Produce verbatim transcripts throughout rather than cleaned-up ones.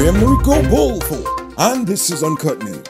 I am Rico Bolfo, and this is Uncut News.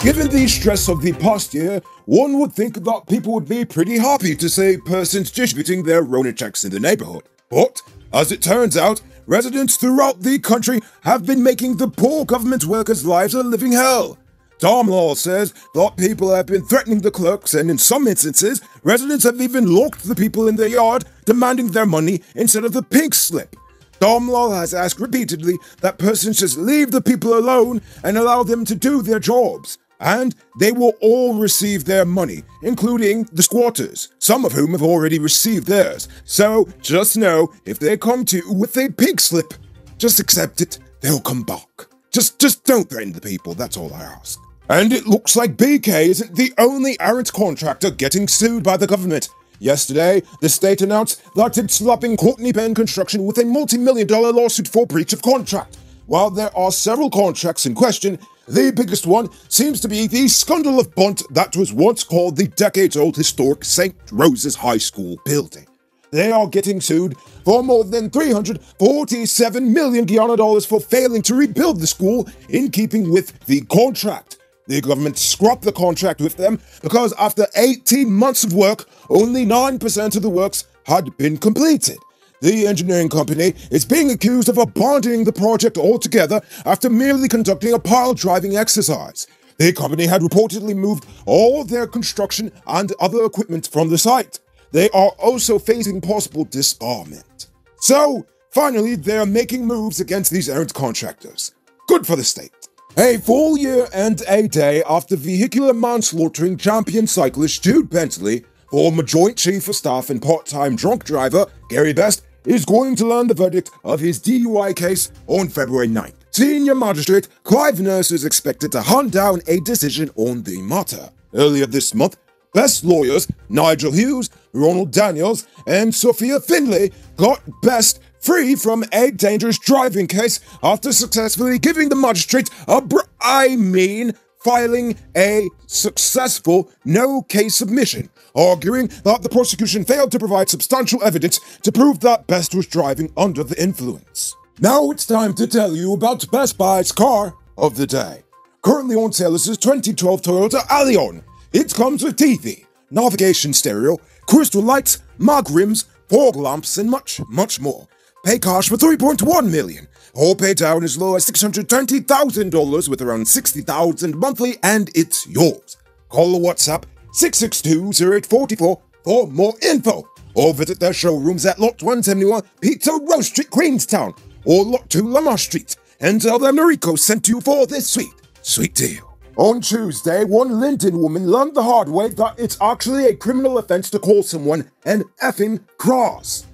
Given the stress of the past year, one would think that people would be pretty happy to say persons distributing their Rona checks in the neighborhood. But, as it turns out, residents throughout the country have been making the poor government workers' lives a living hell. Tom Law says that people have been threatening the clerks, and in some instances, residents have even locked the people in their yard, demanding their money instead of the pink slip. Tom Law has asked repeatedly that persons just leave the people alone and allow them to do their jobs, and they will all receive their money, including the squatters, some of whom have already received theirs. So just know, if they come to you with a pink slip, just accept it, they'll come back. Just, just don't threaten the people, that's all I ask. And it looks like B K isn't the only errant contractor getting sued by the government. Yesterday, the state announced that it's slapping Courtney Penn Construction with a multi-million dollar lawsuit for breach of contract. While there are several contracts in question, the biggest one seems to be the scandal of bunt that was once called the decades-old historic Saint Rose's High School building. They are getting sued for more than three hundred forty-seven million Guyana dollars for failing to rebuild the school in keeping with the contract. The government scrapped the contract with them because after eighteen months of work, only nine percent of the works had been completed. The engineering company is being accused of abandoning the project altogether after merely conducting a pile-driving exercise. The company had reportedly moved all their construction and other equipment from the site. They are also facing possible disbarment. So, finally, they are making moves against these errant contractors. Good for the state. A full year and a day after vehicular manslaughtering champion cyclist Jude Bentley, former Joint Chief of Staff and part-time drunk driver Gary Best is going to learn the verdict of his D U I case on February ninth. Senior Magistrate Clive Nurse is expected to hunt down a decision on the matter. Earlier this month, Best's lawyers Nigel Hughes, Ronald Daniels, and Sophia Finley got Best free from a dangerous driving case after successfully giving the magistrate a br- I mean, filing a successful no-case submission, arguing that the prosecution failed to provide substantial evidence to prove that Best was driving under the influence. Now it's time to tell you about Best Buy's car of the day. Currently on sale is this twenty twelve Toyota Allion. It comes with T V, navigation stereo, crystal lights, mag rims, fog lamps, and much, much more. Pay cash for three point one million dollars, or pay down as low as six hundred twenty thousand dollars with around sixty thousand dollars monthly, and it's yours. Call or WhatsApp six six two, zero eight four four for more info, or visit their showrooms at Lot one seventy-one Peter Rose Street, Queenstown, or Lot two Lamar Street, and tell them Rico sent you for this sweet, sweet deal. On Tuesday, one Linden woman learned the hard way that it's actually a criminal offense to call someone an effing cross.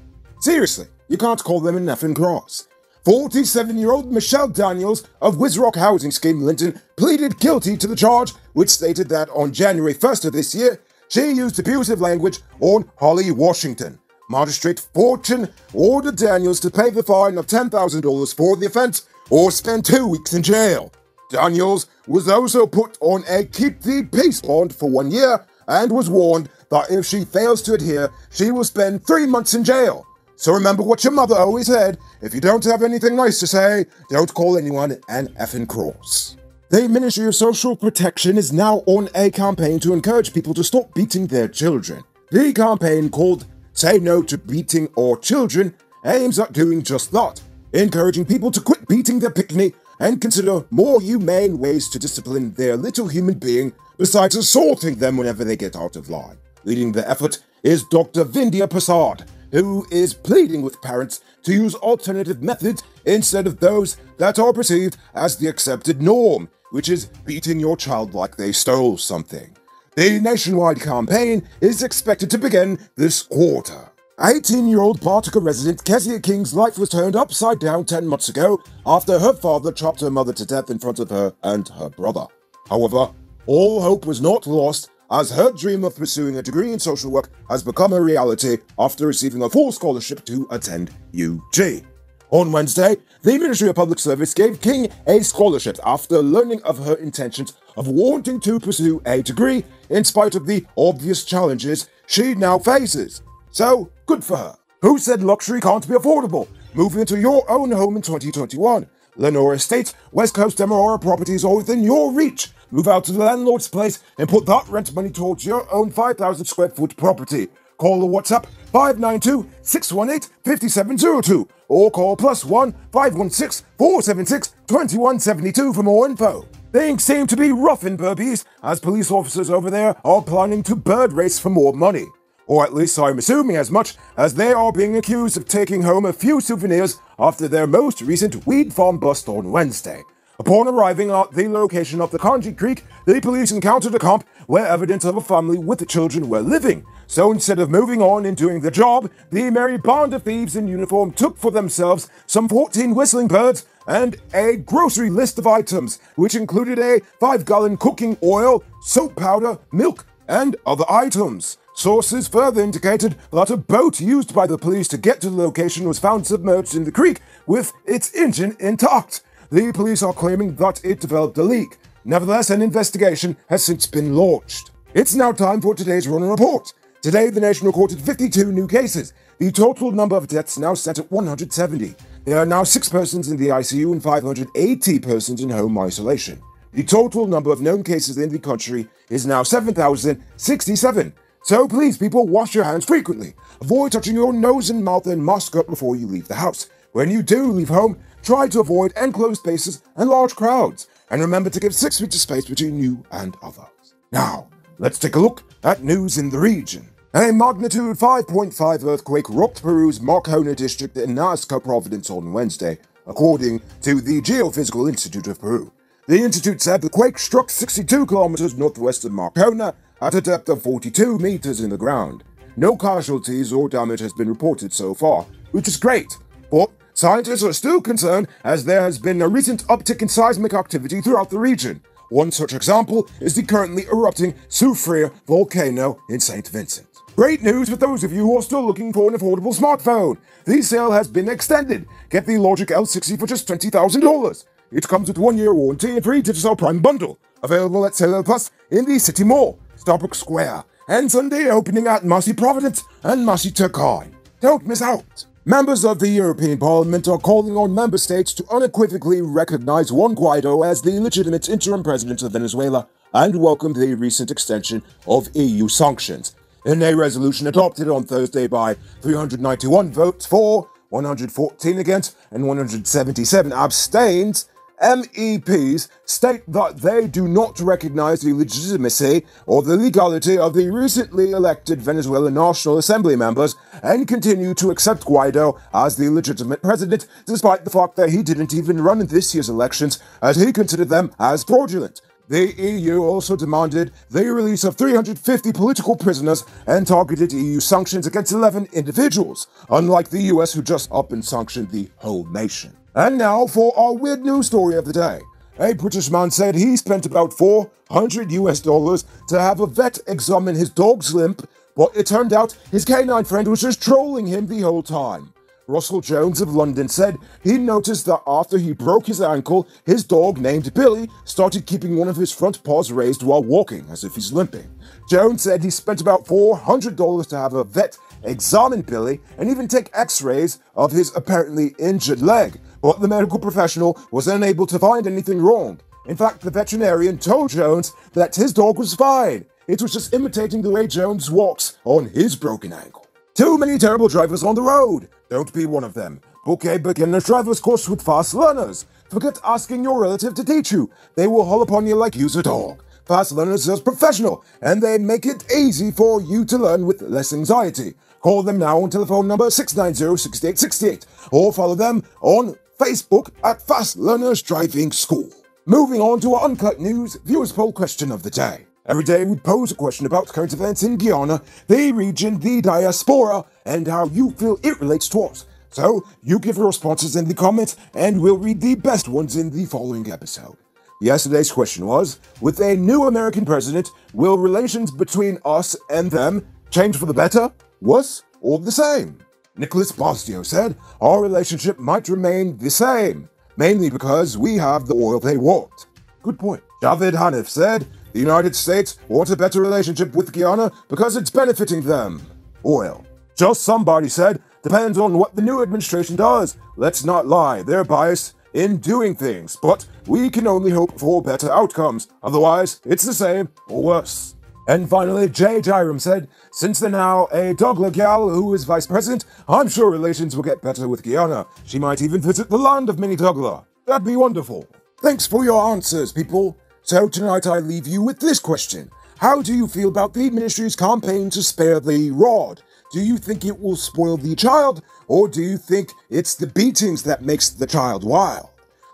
Seriously. You can't call them an effing cross. forty-seven-year-old Michelle Daniels of Wizrock Housing Scheme, Linton, pleaded guilty to the charge, which stated that on January first of this year, she used abusive language on Holly Washington. Magistrate Fortune ordered Daniels to pay the fine of ten thousand dollars for the offense or spend two weeks in jail. Daniels was also put on a keep the peace bond for one year and was warned that if she fails to adhere, she will spend three months in jail. So remember what your mother always said, if you don't have anything nice to say, don't call anyone an effing cross. The Ministry of Social Protection is now on a campaign to encourage people to stop beating their children. The campaign, called Say No to Beating Our Children, aims at doing just that, encouraging people to quit beating their picnic and consider more humane ways to discipline their little human being besides assaulting them whenever they get out of line. Leading the effort is Doctor Vindhya Prasad, who is pleading with parents to use alternative methods instead of those that are perceived as the accepted norm, which is beating your child like they stole something. The nationwide campaign is expected to begin this quarter. eighteen-year-old Bartica resident Kezia King's life was turned upside down ten months ago after her father chopped her mother to death in front of her and her brother. However, all hope was not lost, as her dream of pursuing a degree in social work has become a reality after receiving a full scholarship to attend U G. On Wednesday, the Ministry of Public Service gave King a scholarship after learning of her intentions of wanting to pursue a degree in spite of the obvious challenges she now faces. So, good for her. Who said luxury can't be affordable? Move into your own home in twenty twenty-one. Lenora Estates, West Coast Demerara properties are within your reach. Move out to the landlord's place and put that rent money towards your own five thousand square foot property. Call or WhatsApp five nine two, six one eight, five seven zero two or call plus one, five one six, four seven six, two one seven two for more info. Things seem to be rough in Burpees, as police officers over there are planning to bird race for more money. Or at least I'm assuming as much, as they are being accused of taking home a few souvenirs after their most recent weed farm bust on Wednesday. Upon arriving at the location of the Kanji Creek, the police encountered a camp where evidence of a family with children were living. So instead of moving on and doing the job, the merry band of thieves in uniform took for themselves some fourteen whistling birds and a grocery list of items, which included a five gallon cooking oil, soap powder, milk, and other items. Sources further indicated that a boat used by the police to get to the location was found submerged in the creek with its engine intact. The police are claiming that it developed a leak. Nevertheless, an investigation has since been launched. It's now time for today's Runner Report. Today, the nation recorded fifty-two new cases. The total number of deaths now set at one hundred seventy. There are now six persons in the I C U and five hundred eighty persons in home isolation. The total number of known cases in the country is now seven thousand sixty-seven. So please, people, wash your hands frequently. Avoid touching your nose and mouth and mask up before you leave the house. When you do leave home, try to avoid enclosed spaces and large crowds. And remember to give six feet of space between you and others. Now, let's take a look at news in the region. A magnitude five point five earthquake rocked Peru's Marcona district in Nazca Providence on Wednesday, according to the Geophysical Institute of Peru. The institute said the quake struck sixty-two kilometers northwest of Marcona at a depth of forty-two meters in the ground. No casualties or damage has been reported so far, which is great, but scientists are still concerned as there has been a recent uptick in seismic activity throughout the region. One such example is the currently erupting Soufriere volcano in Saint Vincent. Great news for those of you who are still looking for an affordable smartphone. The sale has been extended. Get the Logic L sixty for just twenty thousand dollars. It comes with one year warranty and free Digicel Prime bundle. Available at Cellular Plus in the City Mall, Starbrook Square, and Sunday opening at Massey Providence and Massey Turkeyen. Don't miss out. Members of the European Parliament are calling on member states to unequivocally recognize Juan Guaido as the legitimate interim president of Venezuela and welcome the recent extension of E U sanctions. In a resolution adopted on Thursday by three hundred ninety-one votes for, one hundred fourteen against, and one hundred seventy-seven abstains, M E Ps state that they do not recognize the legitimacy or the legality of the recently elected Venezuelan National Assembly members and continue to accept Guaido as the legitimate president, despite the fact that he didn't even run in this year's elections, as he considered them as fraudulent. The E U also demanded the release of three hundred fifty political prisoners and targeted E U sanctions against eleven individuals, unlike the U S who just up and sanctioned the whole nation. And now for our weird news story of the day. A British man said he spent about four hundred US dollars to have a vet examine his dog's limp, but it turned out his canine friend was just trolling him the whole time. Russell Jones of London said he noticed that after he broke his ankle, his dog named Billy started keeping one of his front paws raised while walking, as if he's limping. Jones said he spent about four hundred dollars to have a vet examine Billy and even take x-rays of his apparently injured leg, but the medical professional was unable to find anything wrong. In fact, the veterinarian told Jones that his dog was fine. It was just imitating the way Jones walks on his broken ankle. Too many terrible drivers on the road. Don't be one of them. Book a beginner's driver's course with Fast Learners. Forget asking your relative to teach you. They will haul upon you like you's a dog. Fast Learners is professional, and they make it easy for you to learn with less anxiety. Call them now on telephone number six nine zero, six eight six eight or follow them on Facebook at Fast Learners Driving School. Moving on to our Uncut News Viewers Poll question of the day. Every day we pose a question about current events in Guyana, the region, the diaspora, and how you feel it relates to us. So, you give your responses in the comments, and we'll read the best ones in the following episode. Yesterday's question was, with a new American president, will relations between us and them change for the better, worse, or the same? Nicholas Bastio said, our relationship might remain the same, mainly because we have the oil they want. Good point. David Haniff said, the United States want a better relationship with Guyana because it's benefiting them. Oil. Just somebody said, depends on what the new administration does. Let's not lie, they're biased in doing things, but we can only hope for better outcomes, otherwise it's the same or worse. And finally, Jay Dyram said, since they're now a Dogla gal who is vice president, I'm sure relations will get better with Guyana. She might even visit the land of Mini Dogla. That'd be wonderful. Thanks for your answers, people. So tonight I leave you with this question. How do you feel about the ministry's campaign to spare the rod? Do you think it will spoil the child, or do you think it's the beatings that makes the child wild?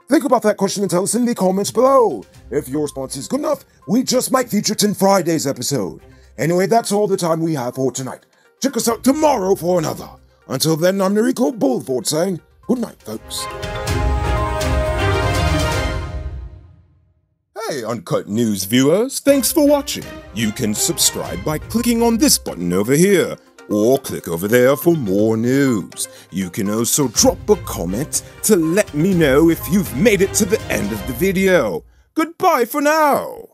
Think about that question and tell us in the comments below. If your response is good enough, we just might feature it in Friday's episode. Anyway, that's all the time we have for tonight. Check us out tomorrow for another. Until then, I'm Noriko Bulford saying good night, folks. Hey, Uncut News viewers, thanks for watching. You can subscribe by clicking on this button over here, or click over there for more news. You can also drop a comment to let me know if you've made it to the end of the video. Goodbye for now!